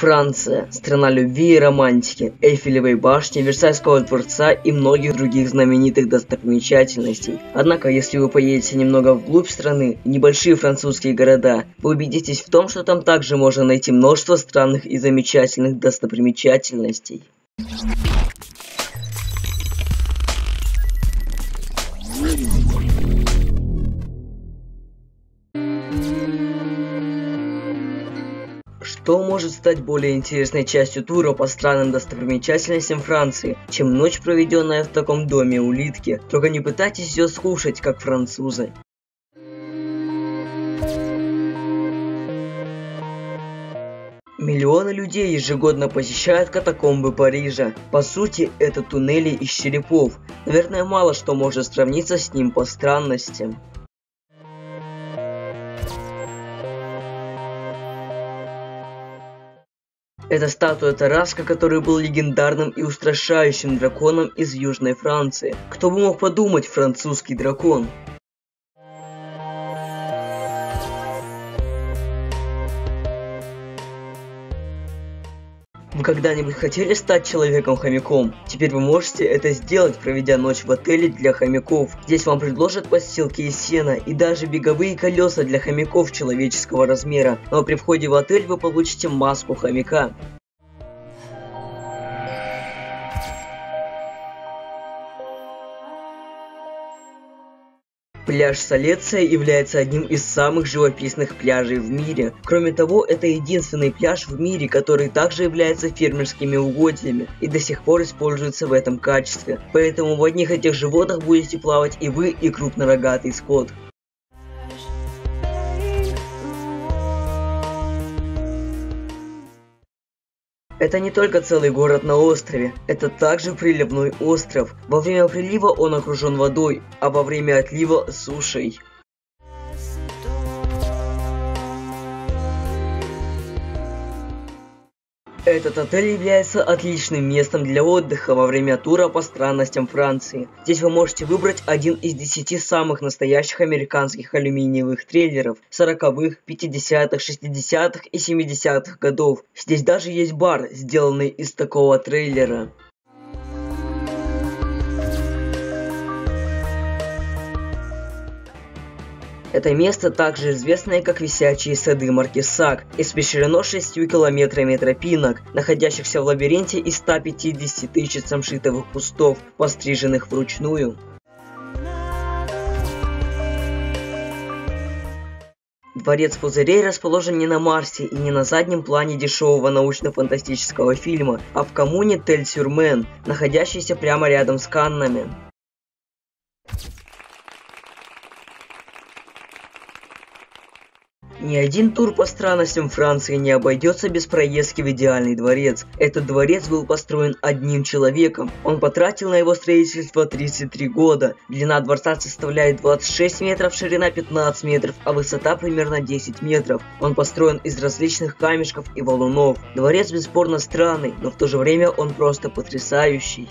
Франция – страна любви и романтики, Эйфелевой башни, Версальского дворца и многих других знаменитых достопримечательностей. Однако, если вы поедете немного вглубь страны, в небольшие французские города, вы убедитесь в том, что там также можно найти множество странных и замечательных достопримечательностей. Что может стать более интересной частью тура по странным достопримечательностям Франции, чем ночь, проведенная в таком доме улитки? Только не пытайтесь ее скушать, как французы. Миллионы людей ежегодно посещают катакомбы Парижа. По сути, это туннели из черепов. Наверное, мало что может сравниться с ним по странностям. Это статуя Тараска, который был легендарным и устрашающим драконом из Южной Франции. Кто бы мог подумать, французский дракон? Вы когда-нибудь хотели стать человеком-хомяком? Теперь вы можете это сделать, проведя ночь в отеле для хомяков. Здесь вам предложат подстилки из сена и даже беговые колеса для хомяков человеческого размера. Но при входе в отель вы получите маску хомяка. Пляж Солеция является одним из самых живописных пляжей в мире. Кроме того, это единственный пляж в мире, который также является фермерскими угодьями и до сих пор используется в этом качестве. Поэтому в одних и тех же водах будете плавать и вы, и крупнорогатый скот. Это не только целый город на острове, это также приливной остров. Во время прилива он окружен водой, а во время отлива – сушей. Этот отель является отличным местом для отдыха во время тура по странностям Франции. Здесь вы можете выбрать один из 10 самых настоящих американских алюминиевых трейлеров 40-х, 50-х, 60-х и 70-х годов. Здесь даже есть бар, сделанный из такого трейлера. Это место также известное как висячие сады Маркизак, испещрено 6 километрами тропинок, находящихся в лабиринте из 150 тысяч самшитовых кустов, постриженных вручную. Дворец Пузырей расположен не на Марсе и не на заднем плане дешевого научно-фантастического фильма, а в коммуне Тель-Сюрмен, находящейся прямо рядом с Каннами. Ни один тур по странностям Франции не обойдется без проездки в Идеальный дворец. Этот дворец был построен одним человеком. Он потратил на его строительство 33 года. Длина дворца составляет 26 метров, ширина 15 метров, а высота примерно 10 метров. Он построен из различных камешков и валунов. Дворец бесспорно странный, но в то же время он просто потрясающий.